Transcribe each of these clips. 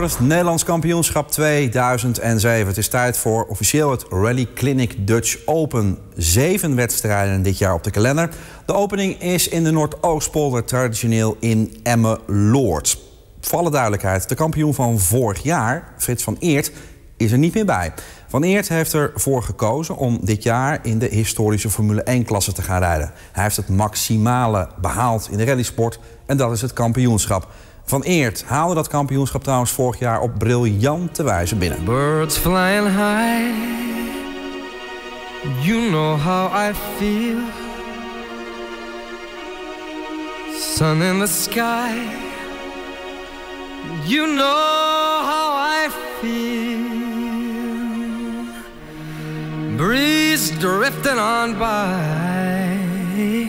Noordoostpolder, Nederlands kampioenschap 2007. Het is tijd voor officieel het Rally Clinic Dutch Open. 7 wedstrijden dit jaar op de kalender. De opening is in de Noordoostpolder, traditioneel in Emmeloord. Voor alle duidelijkheid, de kampioen van vorig jaar, Frits van Eerd, is er niet meer bij. Van Eerd heeft ervoor gekozen om dit jaar in de historische Formule 1-klasse te gaan rijden. Hij heeft het maximale behaald in de rallysport en dat is het kampioenschap. Van Eerd haalde dat kampioenschap trouwens vorig jaar op briljante wijze binnen. Birds flying high, you know how I feel. Sun in the sky, you know how I feel. Breeze drifting on by,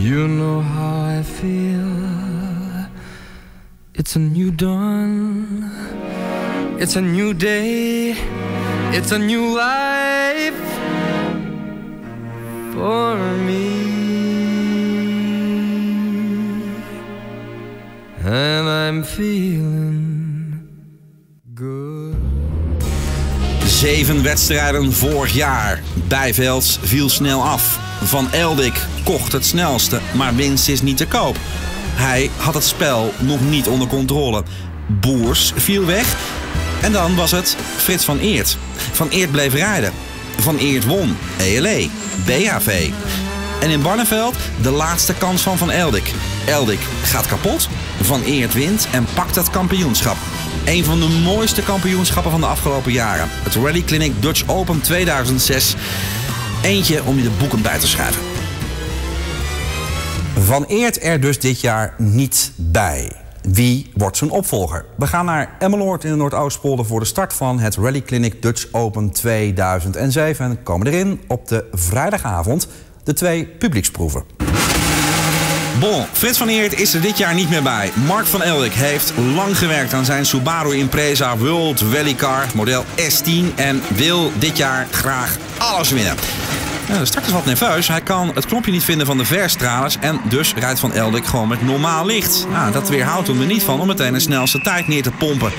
you know how I feel. It's a new dawn, it's a new day, it's a new life for me. And I'm feeling good. 7 wedstrijden vorig jaar. Bijvelds viel snel af. Van Eldik kocht het snelste, maar winst is niet te koop. Hij had het spel nog niet onder controle. Boers viel weg. En dan was het Frits van Eerd. Van Eerd bleef rijden. Van Eerd won. ELE, BHV. En in Barneveld de laatste kans van Eldik. Eldik gaat kapot. Van Eerd wint en pakt het kampioenschap. Een van de mooiste kampioenschappen van de afgelopen jaren. Het Rally Clinic Dutch Open 2006. Eentje om je de boeken bij te schrijven. Van Eerd er dus dit jaar niet bij. Wie wordt zijn opvolger? We gaan naar Emmeloord in de Noordoostpolder voor de start van het Rally Clinic Dutch Open 2007. En komen erin op de vrijdagavond de 2 publieksproeven. Bon, Frits van Eerd is er dit jaar niet meer bij. Mark van Eldik heeft lang gewerkt aan zijn Subaru Impreza World Rallycar model S10 en wil dit jaar graag alles winnen. Nou, de start is wat nerveus. Hij kan het knopje niet vinden van de verstralers en dus rijdt Van Eldik gewoon met normaal licht. Nou, dat weerhoudt hem er niet van om meteen de snelste tijd neer te pompen.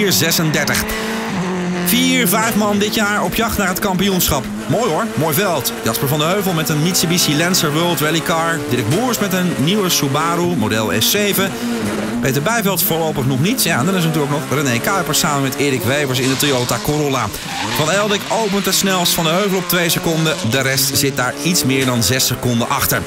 4:36. 4-5 man dit jaar op jacht naar het kampioenschap. Mooi hoor, mooi veld. Jasper van de Heuvel met een Mitsubishi Lancer World Rallycar. Dirk Boers met een nieuwe Subaru, model S7. Peter Bijveld voorlopig nog niets. Ja, en dan is natuurlijk nog René Kuipers samen met Erik Wevers in de Toyota Corolla. Van Eldik opent het snelst Van de Heuvel op 2 seconden. De rest zit daar iets meer dan 6 seconden achter.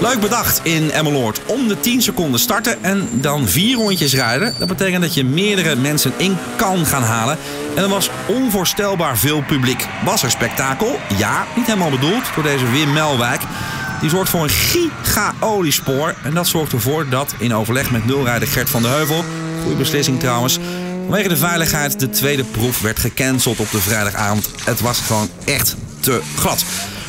Leuk bedacht in Emmeloord. Om de 10 seconden starten en dan 4 rondjes rijden. Dat betekent dat je meerdere mensen in kan gaan halen. En er was onvoorstelbaar veel publiek. Was er spektakel? Ja, niet helemaal bedoeld door deze Wim Melwijk. Die zorgt voor een giga-oliespoor. En dat zorgt ervoor dat, in overleg met nulrijder Gert van de Heuvel... goede beslissing trouwens... vanwege de veiligheid de 2e proef werd gecanceld op de vrijdagavond. Het was gewoon echt te glad.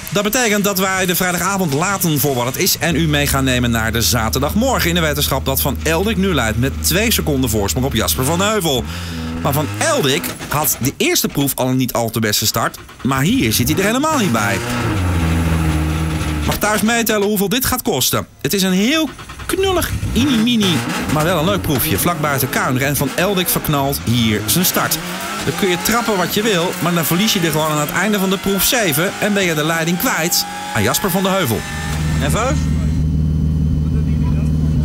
Dat betekent dat wij de vrijdagavond laten voor wat het is... en u mee gaan nemen naar de zaterdagmorgen... in de wetenschap dat Van Eldik nu leidt met 2 seconden voorsprong op Jasper van de Heuvel. Maar Van Eldik had de eerste proef al een niet al te beste start... maar hier zit hij er helemaal niet bij. Mag thuis meetellen hoeveel dit gaat kosten. Het is een heel knullig inimini, maar wel een leuk proefje. Vlak buiten Kuinderen en Van Eldik verknalt hier zijn start. Dan kun je trappen wat je wil, maar dan verlies je er gewoon aan het einde van de proef 7... en ben je de leiding kwijt aan Jasper van de Heuvel. Nerveus?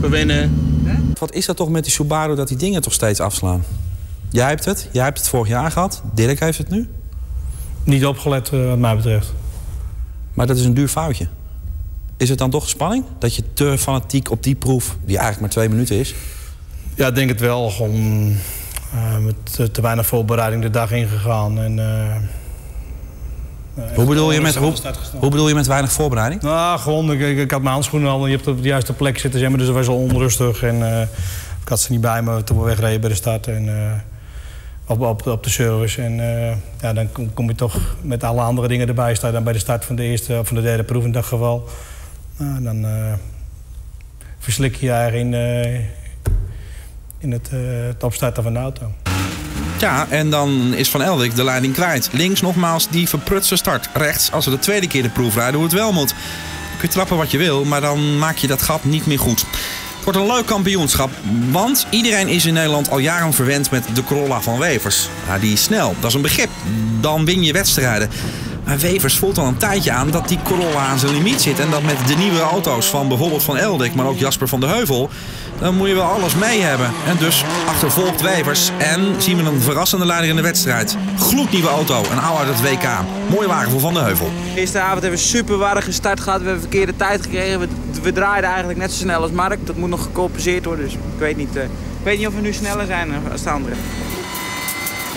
We winnen. Wat is dat toch met die Subaru dat die dingen toch steeds afslaan? Jij hebt het vorig jaar gehad. Dirk heeft het nu. Niet opgelet wat mij betreft. Maar dat is een duur foutje. Is het dan toch spanning? Dat je te fanatiek op die proef, die eigenlijk maar 2 minuten is? Ja, ik denk het wel. Gewoon met te weinig voorbereiding de dag ingegaan. En, hoe bedoel je met weinig voorbereiding? Nou, gewoon, ik had mijn handschoenen al en je hebt op de juiste plek zitten. Zeg maar, dus dat was al onrustig. En, ik had ze niet bij me toen we wegreden bij de start. En, op de service. En ja, dan kom je toch met alle andere dingen erbij staan dan bij de start van de eerste of van de derde proef in dat geval. Nou, dan verslik je eigenlijk in het opstarten van de auto. Ja, en dan is Van Eldik de leiding kwijt. Links nogmaals die verprutse start. Rechts, als we de 2e keer de proef rijden, hoe het wel moet. Je kunt trappen wat je wil, maar dan maak je dat gat niet meer goed. wordt een leuk kampioenschap, want iedereen is in Nederland al jaren verwend met de Corolla van Wevers. Nou, die is snel, dat is een begrip. Dan win je wedstrijden. Maar Wevers voelt al een tijdje aan dat die Corolla aan zijn limiet zit. En dat met de nieuwe auto's van bijvoorbeeld Van Eldik, maar ook Jasper van de Heuvel, dan moet je wel alles mee hebben. En dus achtervolgt Wevers en zien we een verrassende leider in de wedstrijd. Gloednieuwe auto, een oude uit het WK. Mooie wagen voor Van de Heuvel. Gisteravond hebben we super warrige start gehad. We hebben verkeerde tijd gekregen. We draaiden eigenlijk net zo snel als Mark. Dat moet nog gecompenseerd worden. Dus ik weet niet of we nu sneller zijn als de anderen.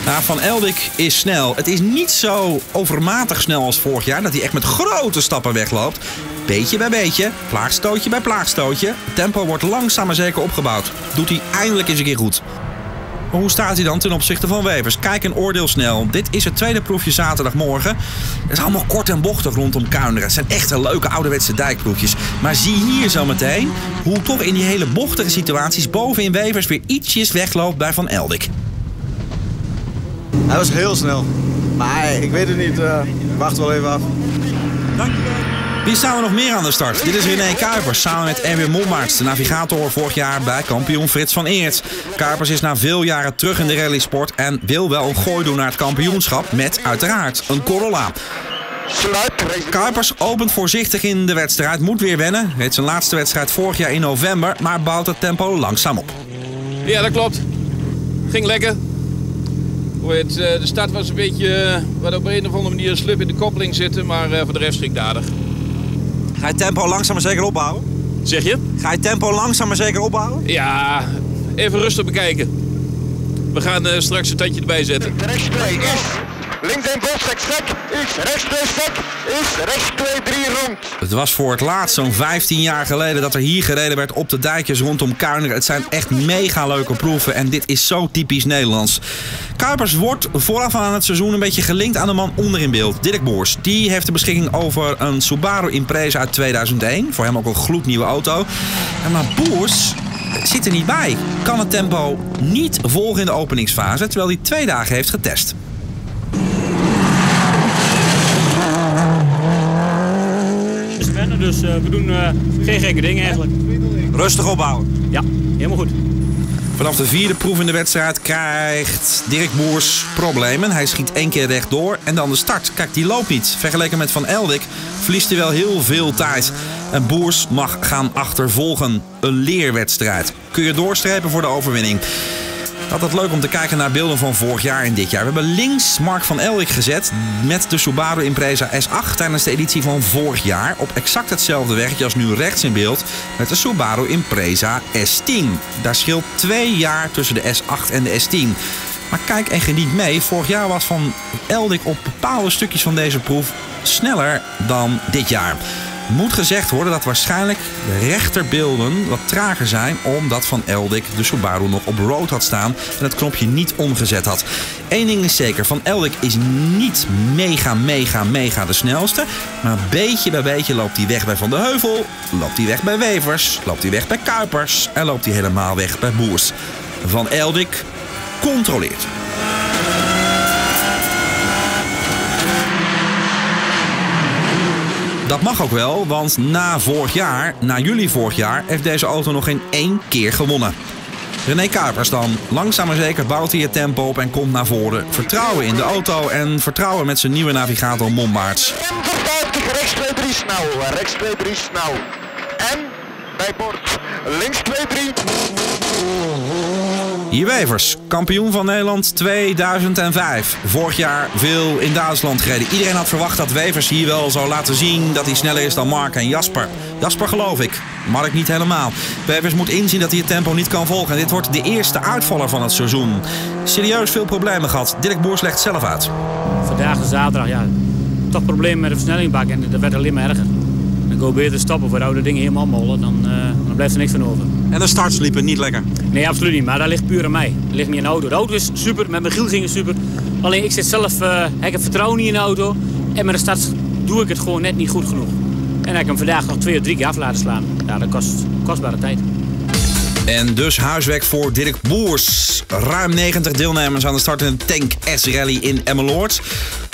Nou, Van Eldik is snel. Het is niet zo overmatig snel als vorig jaar dat hij echt met grote stappen wegloopt. Beetje bij beetje, plaagstootje bij plaagstootje. Het tempo wordt langzaam maar zeker opgebouwd. Doet hij eindelijk eens een keer goed. Maar hoe staat hij dan ten opzichte van Wevers? Kijk en oordeel snel. Dit is het tweede proefje zaterdagmorgen. Het is allemaal kort en bochtig rondom Kuinderen. Het zijn echte leuke ouderwetse dijkproefjes. Maar zie hier zometeen hoe toch in die hele bochtige situaties bovenin Wevers weer ietsjes wegloopt bij Van Eldik. Hij was heel snel. Maar ik weet het niet. Wacht wel even af. Dankjewel. Wie staan er nog meer aan de start? Dit is René Kuipers samen met Erwin Monmaerts, de navigator vorig jaar bij kampioen Frits van Eerd. Kuipers is na veel jaren terug in de rallysport en wil wel een gooi doen naar het kampioenschap met uiteraard een Corolla. Kuipers opent voorzichtig in de wedstrijd, moet weer wennen. Reed zijn laatste wedstrijd vorig jaar in november, maar bouwt het tempo langzaam op. Ja, dat klopt. Ging lekker. De start was een beetje wat op een of andere manier slub in de koppeling zitten, maar voor de rest ging het aardig. Ga je tempo langzaam maar zeker opbouwen? Zeg je? Ga je tempo langzaam maar zeker opbouwen? Ja, even rustig bekijken. We gaan straks een tandje erbij zetten. Rechts 2 is, links en bocht, is rechts 2 stek, is rechts 2-3 rond. Het was voor het laatst zo'n 15 jaar geleden dat er hier gereden werd op de dijkjes rondom Kuinderen. Het zijn echt mega leuke proeven en dit is zo typisch Nederlands. Kuipers wordt vooraf aan het seizoen een beetje gelinkt aan de man onder in beeld, Dirk Boers. Die heeft de beschikking over een Subaru Impreza uit 2001. Voor hem ook een gloednieuwe auto. Maar Boers zit er niet bij. Kan het tempo niet volgen in de openingsfase, terwijl hij 2 dagen heeft getest. Het is wennen, dus we doen geen gekke dingen eigenlijk. Rustig opbouwen. Ja, helemaal goed. Vanaf de 4e proef in de wedstrijd krijgt Dirk Boers problemen. Hij schiet 1 keer rechtdoor en dan de start. Kijk, die loopt niet. Vergeleken met Van Eldik verliest hij wel heel veel tijd. En Boers mag gaan achtervolgen. Een leerwedstrijd. Kun je doorstrepen voor de overwinning. Altijd leuk om te kijken naar beelden van vorig jaar en dit jaar. We hebben links Mark van Eldik gezet met de Subaru Impreza S8 tijdens de editie van vorig jaar. Op exact hetzelfde weggetje als nu rechts in beeld met de Subaru Impreza S10. Daar scheelt 2 jaar tussen de S8 en de S10. Maar kijk en geniet mee. Vorig jaar was Van Eldik op bepaalde stukjes van deze proef sneller dan dit jaar. Moet gezegd worden dat waarschijnlijk de rechterbeelden wat trager zijn, omdat Van Eldik de Subaru nog op rood had staan en het knopje niet omgezet had. Eén ding is zeker, Van Eldik is niet mega de snelste, maar beetje bij beetje loopt hij weg bij Van de Heuvel, loopt hij weg bij Wevers, loopt hij weg bij Kuipers en loopt hij helemaal weg bij Boers. Van Eldik controleert. Dat mag ook wel, want na juli vorig jaar, heeft deze auto nog geen 1 keer gewonnen. René Kuipers dan. Langzaam maar zeker bouwt hij het tempo op en komt naar voren. Vertrouwen in de auto en vertrouwen met zijn nieuwe navigator Monmaerts. En voor 50, rechts 2-3 snel, rechts 2-3 snel. En bij bord, links 2-3. Hier Wevers, kampioen van Nederland 2005. Vorig jaar veel in Duitsland gereden. Iedereen had verwacht dat Wevers hier wel zou laten zien dat hij sneller is dan Mark en Jasper. Jasper geloof ik, Mark niet helemaal. Wevers moet inzien dat hij het tempo niet kan volgen. En dit wordt de eerste uitvaller van het seizoen. Serieus veel problemen gehad. Dirk Boers legt zelf uit. Vandaag de zaterdag, ja, toch problemen met de versnellingbak en dat werd alleen maar erger. Dan go beter stoppen voor oude dingen helemaal mollen, dan blijft er niks van over. En de starts liepen niet lekker? Nee, absoluut niet, maar dat ligt puur aan mij. Dat ligt niet aan de auto. De auto is super, met mijn Giel ging het super. Alleen ik zit zelf, ik heb vertrouwen niet in de auto. En met de starts doe ik het gewoon net niet goed genoeg. En ik heb hem vandaag nog 2 of 3 keer af laten slaan. Ja, dat kost kostbare tijd. En dus huiswerk voor Dirk Boers. Ruim 90 deelnemers aan de start in de Tank S-rally in Emmeloord.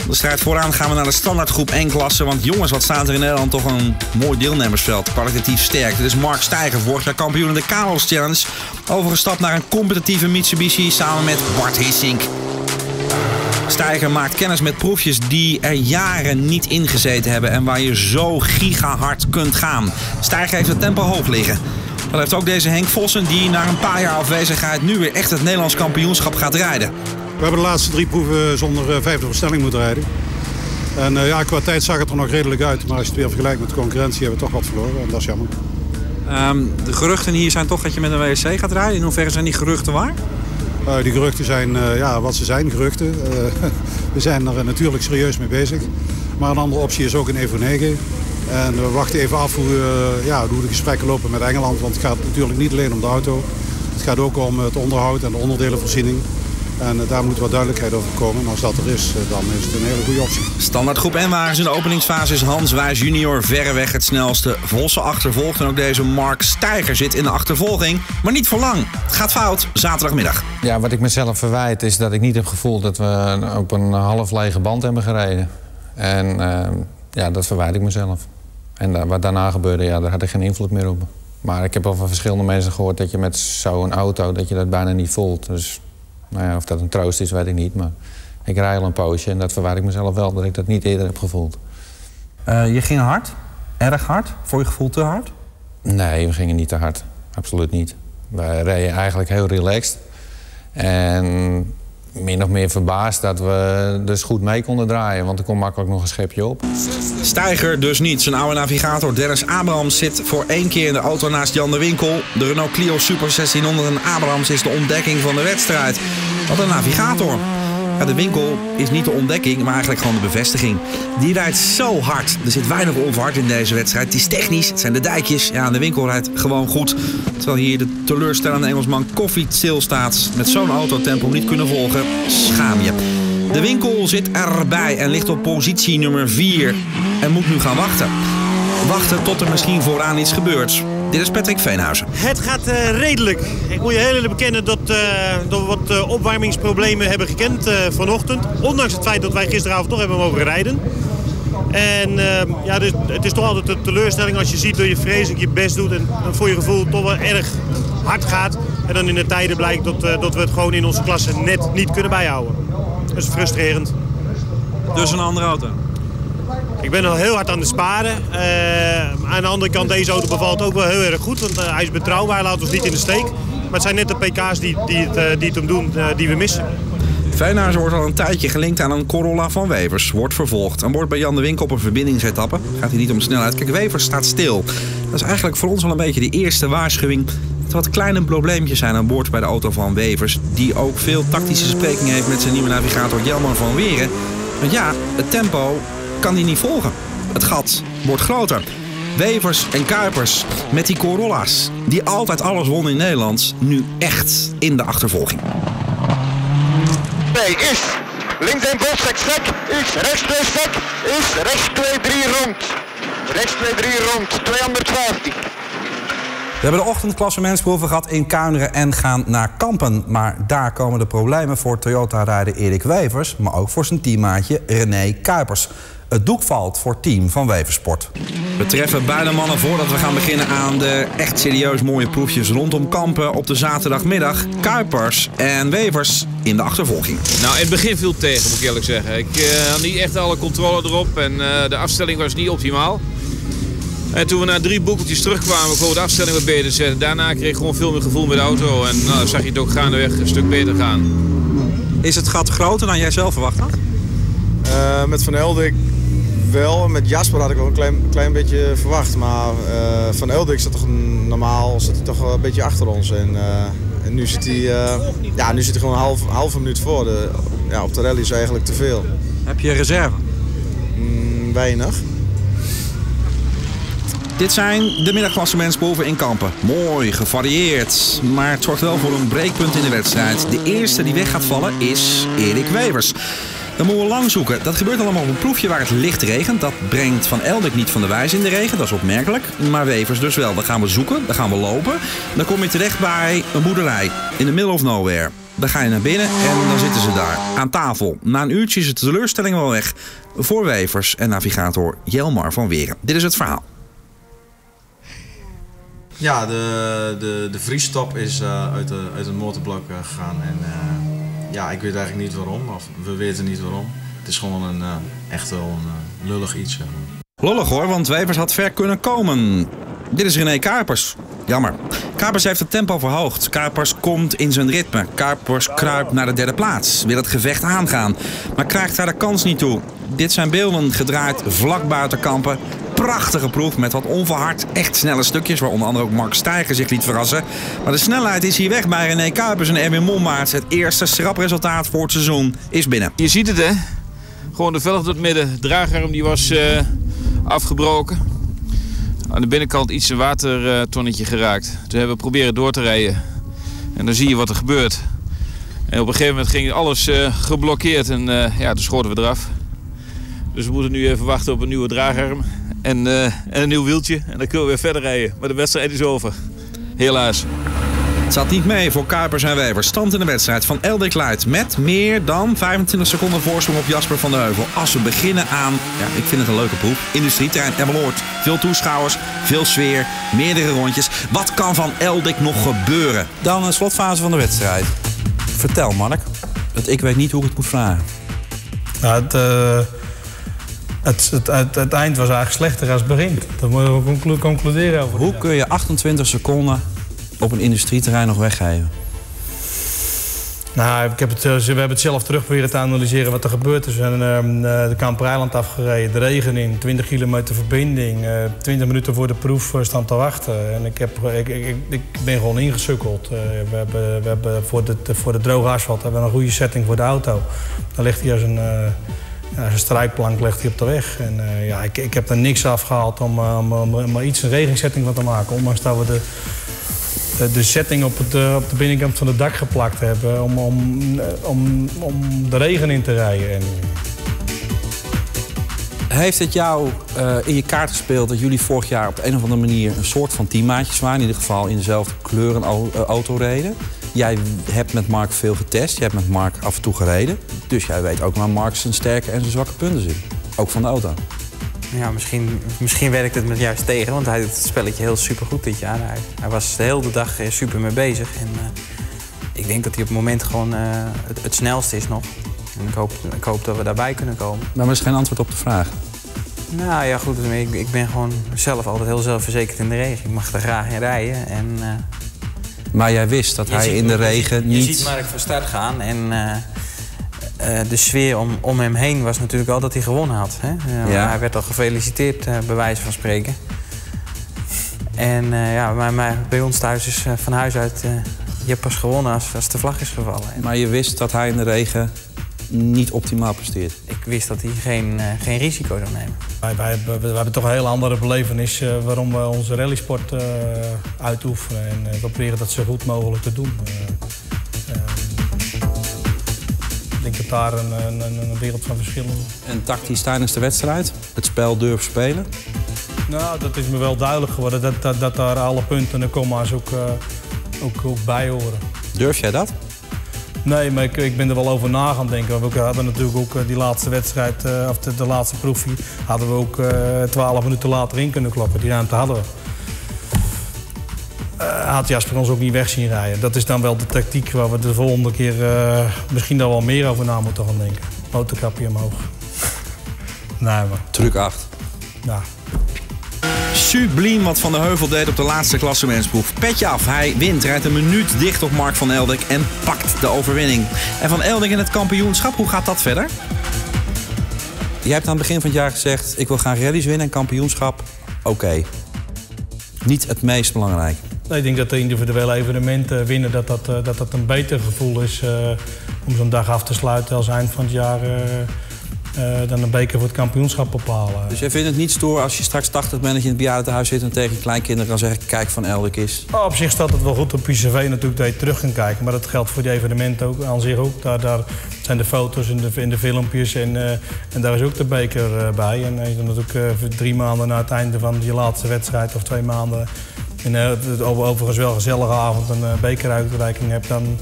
Op de strijd vooraan gaan we naar de standaardgroep 1-klasse. Want jongens, wat staat er in Nederland toch een mooi deelnemersveld. Kwalitatief sterk. Dit is Mark Stijger, vorig jaar kampioen in de Carlos Challenge. Overgestapt naar een competitieve Mitsubishi samen met Bart Hissink. Stijger maakt kennis met proefjes die er jaren niet ingezeten hebben en waar je zo gigahard kunt gaan. Stijger heeft het tempo hoog liggen. Dat heeft ook deze Henk Vossen, die na een paar jaar afwezigheid nu weer echt het Nederlands kampioenschap gaat rijden. We hebben de laatste 3 proeven zonder 5e versnelling moeten rijden. En ja, qua tijd zag het er nog redelijk uit, maar als je het weer vergelijkt met de concurrentie hebben we toch wat verloren en dat is jammer. De geruchten hier zijn toch dat je met een WRC gaat rijden. In hoeverre zijn die geruchten waar? Die geruchten zijn wat ze zijn, geruchten. We zijn er natuurlijk serieus mee bezig. Maar een andere optie is ook een Evo 9. En we wachten even af hoe de gesprekken lopen met Engeland. Want het gaat natuurlijk niet alleen om de auto. Het gaat ook om het onderhoud en de onderdelenvoorziening. En daar moet wat duidelijkheid over komen. En als dat er is, dan is het een hele goede optie. Standaardgroep N-wagens in de openingsfase is Hans Wijs junior verreweg het snelste. Vossen achtervolgt en ook deze Mark Stijger zit in de achtervolging. Maar niet voor lang. Het gaat fout zaterdagmiddag. Ja, wat ik mezelf verwijt is dat ik niet heb gevoeld dat we op een half lege band hebben gereden. En dat verwijt ik mezelf. En wat daarna gebeurde, daar had ik geen invloed meer op. Maar ik heb al van verschillende mensen gehoord dat je met zo'n auto dat je dat bijna niet voelt. Dus... nou ja, of dat een troost is, weet ik niet, maar ik rij al een poosje en dat verwijt ik mezelf wel, dat ik dat niet eerder heb gevoeld. Je ging hard? Erg hard? Voor je gevoel te hard? Nee, we gingen niet te hard. Absoluut niet. We reden eigenlijk heel relaxed en min of meer verbaasd dat we dus goed mee konden draaien, want er kon makkelijk nog een schepje op. Stijger dus niet. Zijn oude navigator Dennis Abrahams zit voor 1 keer in de auto naast Jan de Winkel. De Renault Clio Super 1600 en Abrahams is de ontdekking van de wedstrijd. Wat een navigator. Ja, de Winkel is niet de ontdekking, maar eigenlijk gewoon de bevestiging. Die rijdt zo hard. Er zit weinig onverhard in deze wedstrijd. Het is technisch, het zijn de dijkjes. Ja, de Winkel rijdt gewoon goed. Terwijl hier de teleurstellende Engelsman Koffietzeel staat. Met zo'n autotempo niet kunnen volgen. Schaam je. De Winkel zit erbij en ligt op positie nummer 4. En moet nu gaan wachten. Wachten tot er misschien vooraan iets gebeurt. Dit is Patrick Veenhuizen. Het gaat redelijk. Ik moet je heel eerlijk bekennen dat we wat opwarmingsproblemen hebben gekend vanochtend. Ondanks het feit dat wij gisteravond nog hebben mogen rijden. En dus, het is toch altijd een teleurstelling als je ziet dat je vreselijk je best doet. En voor je gevoel toch wel erg hard gaat. En dan in de tijden blijkt dat we het gewoon in onze klasse net niet kunnen bijhouden. Dat is frustrerend. Dus een andere auto? Ik ben al heel hard aan het sparen. Aan de andere kant, deze auto bevalt ook wel heel erg goed. Want hij is betrouwbaar, hij laat ons niet in de steek. Maar het zijn net de pk's die het hem doen, die we missen. Veenhuizen wordt al een tijdje gelinkt aan een Corolla van Wevers. Wordt vervolgd en wordt bij Jan de Winkel op een verbindingsetappe. Gaat hij niet om snelheid. Kijk, Wevers staat stil. Dat is eigenlijk voor ons al een beetje de eerste waarschuwing. Dat wat kleine probleempjes zijn aan boord bij de auto van Wevers. Die ook veel tactische spreking heeft met zijn nieuwe navigator Jelmar van Waren. Want ja, het tempo... kan die niet volgen. Het gat wordt groter. Wevers en Kuipers met die Corolla's, die altijd alles wonnen in Nederland, nu echt in de achtervolging. Nee, is links en bocht seks, is rechts 2 stek, is rechts 2-3 rond. Rechts 2-3 rond, 215. We hebben de ochtendklassementsproeven gehad in Kuinderen en gaan naar Kampen. Maar daar komen de problemen voor Toyota-rijder Erik Wevers, maar ook voor zijn teammaatje René Kuipers. Het doek valt voor het team van WeversSport. We treffen beide mannen voordat we gaan beginnen aan de echt serieus mooie proefjes rondom Kampen op de zaterdagmiddag. Kuipers en Wevers in de achtervolging. Nou, in het begin viel het tegen, moet ik eerlijk zeggen. Ik had niet echt alle controle erop en de afstelling was niet optimaal. En toen we na 3 boekeltjes terugkwamen, kon de afstelling wat beter zetten. Daarna kreeg ik gewoon veel meer gevoel met de auto en nou, zag je het ook gaandeweg een stuk beter gaan. Is het gat groter dan jij zelf verwacht had? Met Van Eldik wel. Met Jasper had ik ook een klein beetje verwacht. Maar Van Eldik zat toch een beetje achter ons. En nu zit hij nu zit hij gewoon een halve minuut voor. Op de rally is eigenlijk te veel. Heb je reserve? Weinig. Dit zijn de middagklassementsproeven in Kampen. Mooi, gevarieerd. Maar het zorgt wel voor een breekpunt in de wedstrijd. De eerste die weg gaat vallen is Erik Wevers. Dan moeten we lang zoeken. Dat gebeurt allemaal op een proefje waar het licht regent. Dat brengt Van Eldik niet van de wijs in de regen. Dat is opmerkelijk. Maar Wevers dus wel. Dan gaan we zoeken. Dan gaan we lopen. Dan kom je terecht bij een boerderij. In the middle of nowhere. Dan ga je naar binnen en dan zitten ze daar. Aan tafel. Na een uurtje is de teleurstelling wel weg. Voor Wevers en navigator Jelmar van Waren. Dit is het verhaal. Ja, de vriestap is uit het motorblok gegaan. En ja, ik weet eigenlijk niet waarom. Of we weten niet waarom. Het is gewoon een echt wel een lullig iets. Lullig hoor, want Wevers had ver kunnen komen. Dit is René Kuipers. Jammer. Kuipers heeft het tempo verhoogd. Kuipers komt in zijn ritme. Kuipers kruipt naar de derde plaats. Wil het gevecht aangaan. Maar krijgt daar de kans niet toe. Dit zijn beelden gedraaid vlak buiten Kampen. Prachtige proef met wat onverhard, echt snelle stukjes. Waar onder andere ook Mark Stijger zich liet verrassen. Maar de snelheid is hier weg bij René Kuipers en Erwin Monmaerts. Het eerste schrapresultaat voor het seizoen is binnen. Je ziet het hè. Gewoon de velg door het midden. Draagarm die was afgebroken. Aan de binnenkant iets een watertonnetje geraakt. Toen hebben we proberen door te rijden. En dan zie je wat er gebeurt. En op een gegeven moment ging alles geblokkeerd. En ja, toen schoten we eraf. Dus we moeten nu even wachten op een nieuwe draagarm. En een nieuw wieltje. En dan kunnen we weer verder rijden. Maar de wedstrijd is over. Helaas. Het zat niet mee voor Kuipers en Wevers. Stand in de wedstrijd van Eldik Leidt met meer dan 25 seconden voorsprong op Jasper van de Heuvel. Als we beginnen aan, ja, ik vind het een leuke proef, industrieterrein Emmeloord. Veel toeschouwers, veel sfeer, meerdere rondjes. Wat kan van Eldik nog gebeuren? Dan een slotfase van de wedstrijd. Vertel Mark, want ik weet niet hoe ik het moet vragen. Nou, het eind was eigenlijk slechter als het begin. Dat moeten we concluderen over. Hoe kun je 28 seconden... op een industrieterrein nog weggeven? Nou, we hebben het zelf terug proberen te analyseren wat er gebeurd is. We zijn de Kampereiland afgereden, de regen in, 20 kilometer verbinding. 20 minuten voor de proef staan te wachten. En ik ben gewoon ingesukkeld. We hebben voor de droge asfalt hebben we een goede setting voor de auto. Dan ligt hij als een strijkplank ligt hij op de weg. En ja, ik heb er niks afgehaald om maar iets een regensetting van te maken. Ondanks dat we de setting op de binnenkant van het dak geplakt hebben om de regen in te rijden. Heeft het jou in je kaart gespeeld dat jullie vorig jaar op de een of andere manier een soort van teammaatjes waren? In ieder geval in dezelfde kleuren auto reden. Jij hebt met Mark veel getest, jij hebt met Mark af en toe gereden. Dus jij weet ook waar Mark zijn sterke en zijn zwakke punten zitten. Ook van de auto. Ja, misschien werkt het me juist tegen, want hij doet het spelletje heel supergoed dit jaar. Hij was de hele dag super mee bezig. En ik denk dat hij op het moment gewoon het snelste is nog. En ik hoop dat we daarbij kunnen komen. Maar er is geen antwoord op de vraag. Nou ja, goed. Ik ben gewoon zelf altijd heel zelfverzekerd in de regen. Ik mag er graag in rijden. En, maar jij wist dat hij in de regen niet... Je ziet Mark van start gaan en... de sfeer om hem heen was natuurlijk al dat hij gewonnen had. Hè? Ja. Hij werd al gefeliciteerd, bij wijze van spreken. En ja, maar bij ons thuis is van huis uit... je hebt pas gewonnen als de vlag is gevallen. Maar je wist dat hij in de regen niet optimaal presteert? Ik wist dat hij geen risico zou nemen. Wij hebben toch een heel andere belevenis waarom we onze rallysport uitoefenen. En we proberen dat zo goed mogelijk te doen. Ik denk dat daar een wereld van verschil is. En tactisch tijdens de wedstrijd? Het spel durf spelen? Nou, dat is me wel duidelijk geworden. Dat daar alle punten en komma's ook bij horen. Durf jij dat? Nee, maar ik ben er wel over na gaan denken. We hadden natuurlijk ook die laatste wedstrijd, of de laatste proefie... hadden we ook 12 minuten later in kunnen kloppen. Die ruimte hadden we. Had Jasper ons ook niet weg zien rijden. Dat is dan wel de tactiek waar we de volgende keer misschien daar wel meer over na moeten gaan denken. Motorkapje omhoog. Nee, maar... Truc 8. Ja. Subliem wat Van de Heuvel deed op de laatste klassementsproef. Petje af, hij wint, rijdt een minuut dicht op Mark van Eldik en pakt de overwinning. En Van Eldik in het kampioenschap, hoe gaat dat verder? Jij hebt aan het begin van het jaar gezegd, ik wil gaan rallies winnen en kampioenschap. Oké. Niet het meest belangrijk. Ik denk dat de individuele evenementen winnen, dat een beter gevoel is om zo'n dag af te sluiten als eind van het jaar dan een beker voor het kampioenschap ophalen. Dus jij vindt het niet stoer als je straks 80 bent dat je in het bejaardentehuis zit en tegen je kleinkinderen kan zeggen, kijk Van Eldik is? Nou, op zich staat het wel goed op je cv natuurlijk dat je terug kan kijken, maar dat geldt voor die evenementen ook aan zich ook. Daar zijn de foto's en de filmpjes en daar is ook de beker bij. En je doet ook 3 maanden na het einde van je laatste wedstrijd of 2 maanden... en overigens wel een gezellige avond een bekeruitreiking hebt... dan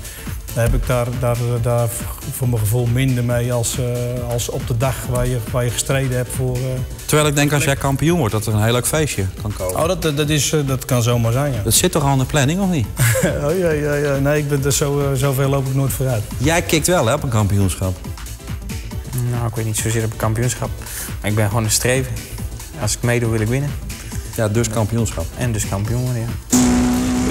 heb ik daar voor mijn gevoel minder mee als op de dag waar je gestreden hebt voor... Terwijl ik denk als jij kampioen wordt dat er een heel leuk feestje kan komen. Oh, dat kan zomaar zijn, ja. Dat zit toch al in de planning, of niet? Oh ja. Nee, ik ben er zoveel loop ik nooit vooruit. Jij kikt wel, hè, op een kampioenschap? Nou, ik weet niet zozeer op een kampioenschap. Maar ik ben gewoon een streven. Als ik meedoe, wil ik winnen. Ja, dus kampioenschap. En dus kampioen worden, ja.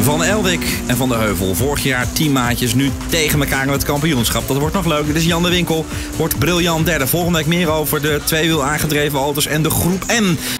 Van Eldik en Van de Heuvel. Vorig jaar teammaatjes, nu tegen elkaar in het kampioenschap. Dat wordt nog leuk. Dit is Jan de Winkel. Wordt briljant derde. Volgende week meer over de 2-wiel aangedreven auto's en de groep M.